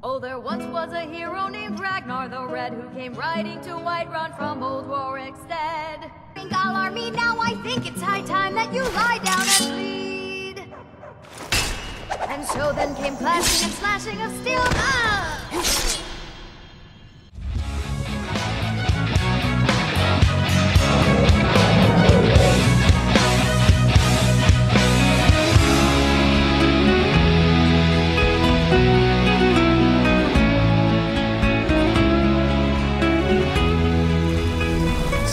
Oh, there once was a hero named Ragnar the Red who came riding to Whiterun from old Warwick's stead. Think I'll arm me now, I think it's high time that you lie down and bleed. And so then came clashing and slashing of steel. Ah!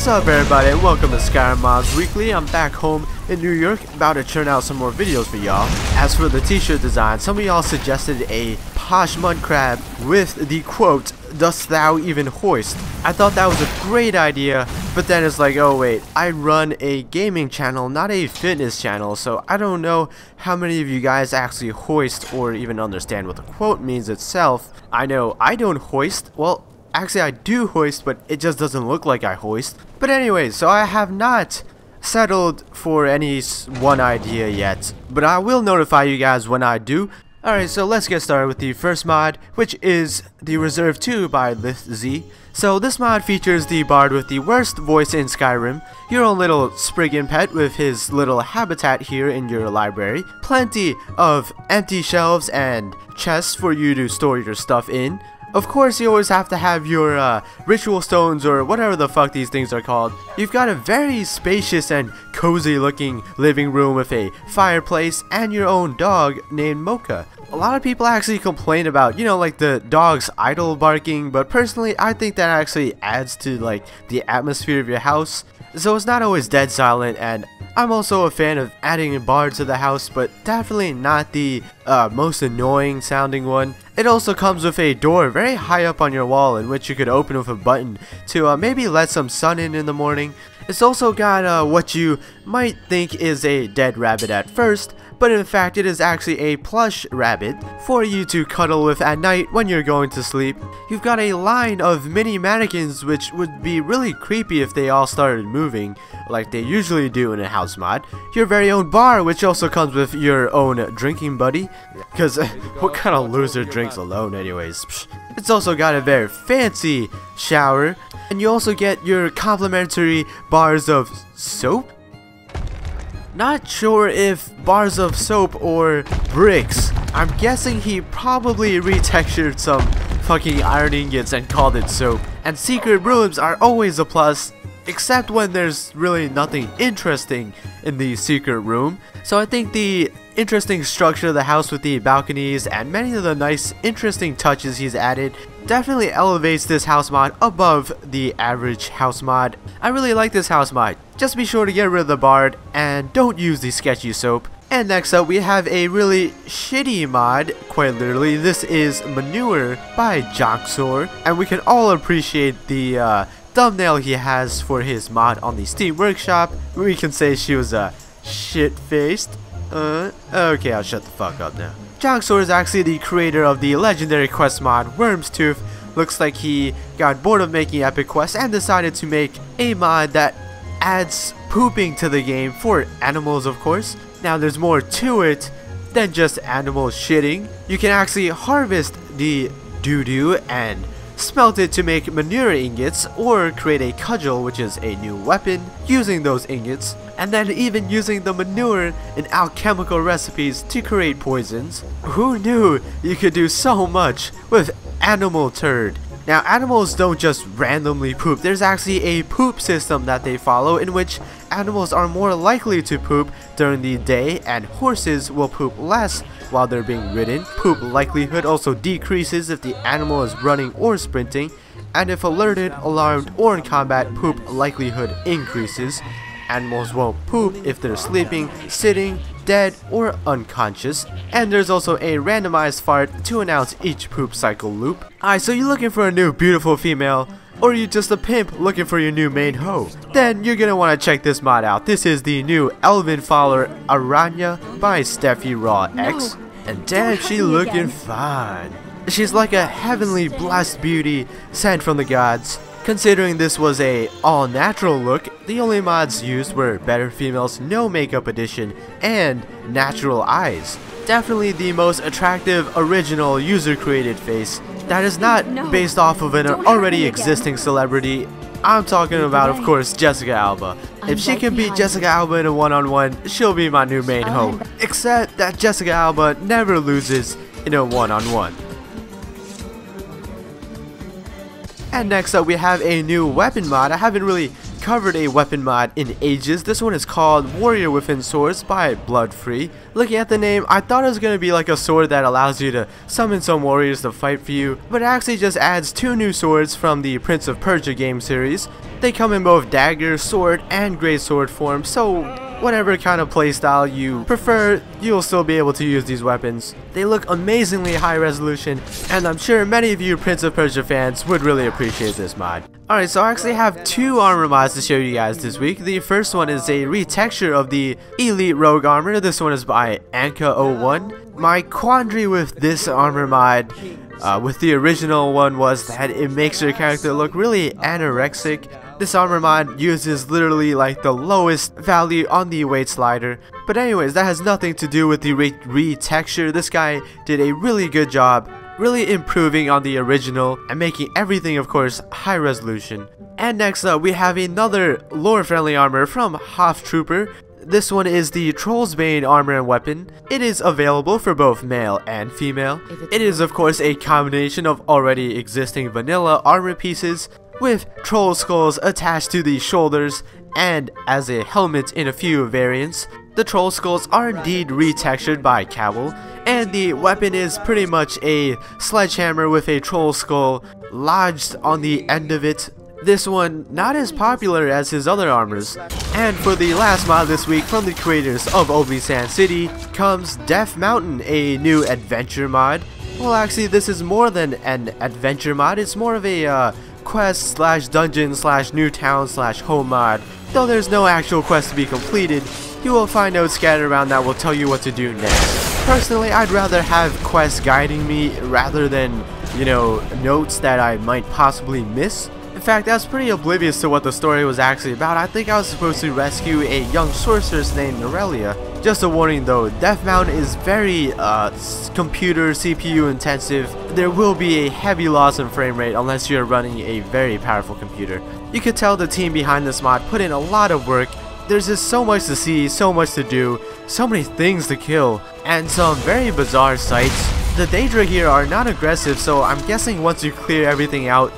What's up everybody, welcome to Skyrim Mods Weekly. I'm back home in New York, about to churn out some more videos for y'all. As for the t-shirt design, some of y'all suggested a posh mud crab with the quote, "Dost thou even hoist?" I thought that was a great idea, but then it's like, oh wait, I run a gaming channel, not a fitness channel, so I don't know how many of you guys actually hoist or even understand what the quote means itself. I know I don't hoist, well, actually, I do hoist, but it just doesn't look like I hoist. But anyway, so I have not settled for any one idea yet, but I will notify you guys when I do. Alright, so let's get started with the first mod, which is the Reserve 2 by LithZ. So this mod features the bard with the worst voice in Skyrim, your own little Spriggan pet with his little habitat here in your library, plenty of empty shelves and chests for you to store your stuff in. Of course, you always have to have your ritual stones or whatever the fuck these things are called. You've got a very spacious and cozy looking living room with a fireplace and your own dog named Mocha. A lot of people actually complain about, you know, like the dog's idle barking, but personally I think that actually adds to like the atmosphere of your house. So it's not always dead silent, and I'm also a fan of adding a bar to the house, but definitely not the most annoying sounding one. It also comes with a door very high up on your wall in which you could open with a button to maybe let some sun in the morning. It's also got what you might think is a dead rabbit at first, but in fact it is actually a plush rabbit for you to cuddle with at night when you're going to sleep. You've got a line of mini mannequins, which would be really creepy if they all started moving like they usually do in a house mod. Your very own bar, which also comes with your own drinking buddy, because what kind of loser drinks alone anyways? It's also got a very fancy shower, and you also get your complimentary bars of soap. Not sure if bars of soap or bricks. I'm guessing he probably retextured some fucking iron ingots and called it soap. And secret rooms are always a plus, except when there's really nothing interesting in the secret room. So I think the interesting structure of the house with the balconies and many of the nice interesting touches he's added definitely elevates this house mod above the average house mod. I really like this house mod. Just be sure to get rid of the bard and don't use the sketchy soap. And next up we have a really shitty mod, quite literally. This is Manure by Jonxor, and we can all appreciate the thumbnail he has for his mod on the Steam Workshop. We can say she was shit-faced. Okay, I'll shut the fuck up now. Jonxor is actually the creator of the legendary quest mod Wormstooth. Looks like he got bored of making epic quests and decided to make a mod that adds pooping to the game for animals, of course. Now there's more to it than just animals shitting. You can actually harvest the doo-doo and smelt it to make manure ingots, or create a cudgel, which is a new weapon, using those ingots, and then even using the manure in alchemical recipes to create poisons. Who knew you could do so much with animal turd? Now, animals don't just randomly poop. There's actually a poop system that they follow in which animals are more likely to poop during the day, and horses will poop less while they're being ridden. Poop likelihood also decreases if the animal is running or sprinting, and if alerted, alarmed, or in combat, poop likelihood increases. Animals won't poop if they're sleeping, sitting, dead, or unconscious. And there's also a randomized fart to announce each poop cycle loop. Alright, so you're looking for a new beautiful female, or you're just a pimp looking for your new main hoe, then you're gonna wanna check this mod out. This is the new elven follower Aranya by StephieRawx, and damn, she looking fine. She's like a heavenly blessed beauty sent from the gods. Considering this was a all-natural look, the only mods used were Better Females No Makeup Edition and Natural Eyes. Definitely the most attractive, original, user-created face that is not based off of an already existing celebrity. I'm talking about, of course, Jessica Alba. If she can beat Jessica Alba in a one-on-one, she'll be my new main hope. Except that Jessica Alba never loses in a one-on-one. And next up we have a new weapon mod. I haven't really covered a weapon mod in ages. This one is called Warrior Within Swords by Bloodfree. Looking at the name, I thought it was going to be like a sword that allows you to summon some warriors to fight for you, but it actually just adds two new swords from the Prince of Persia game series. They come in both dagger, sword, and greatsword form, so whatever kind of playstyle you prefer, you'll still be able to use these weapons. They look amazingly high resolution, and I'm sure many of you Prince of Persia fans would really appreciate this mod. Alright, so I actually have two armor mods to show you guys this week. The first one is a retexture of the Elite Rogue armor. This one is by Anka01. My quandary with this armor mod with the original one was that it makes your character look really anorexic. This armor mod uses literally like the lowest value on the weight slider. But anyways, that has nothing to do with the retexture. This guy did a really good job, really improving on the original and making everything, of course, high resolution. And next up, we have another lore-friendly armor from Hothtrooper. This one is the Trollsbane armor and weapon. It is available for both male and female. It is, of course, a combination of already existing vanilla armor pieces with troll skulls attached to the shoulders and as a helmet in a few variants. The troll skulls are indeed retextured by Cavill, and the weapon is pretty much a sledgehammer with a troll skull lodged on the end of it. This one not as popular as his other armors. And for the last mod this week from the creators of Oblivionlaserie City comes Death Mountain, a new adventure mod. Well, actually this is more than an adventure mod, it's more of a quest slash dungeon slash new town slash home mod. Though there's no actual quest to be completed, you will find notes scattered around that will tell you what to do next. Personally, I'd rather have quests guiding me rather than, you know, notes that I might possibly miss. In fact, I was pretty oblivious to what the story was actually about. I think I was supposed to rescue a young sorceress named Norelia. Just a warning though, Death Mountain is very computer CPU intensive. There will be a heavy loss in frame rate unless you're running a very powerful computer. You could tell the team behind this mod put in a lot of work. There's just so much to see, so much to do, so many things to kill, and some very bizarre sights. The Daedra here are not aggressive, so I'm guessing once you clear everything out,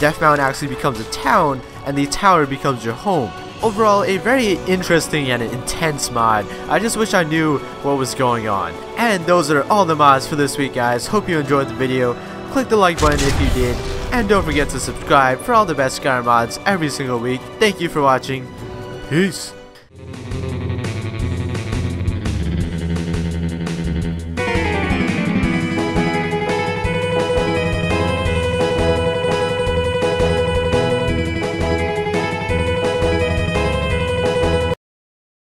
Death Mountain actually becomes a town, and the tower becomes your home. Overall, a very interesting and intense mod. I just wish I knew what was going on. And those are all the mods for this week, guys. Hope you enjoyed the video. Click the like button if you did, and don't forget to subscribe for all the best Skyrim mods every single week. Thank you for watching. Peace.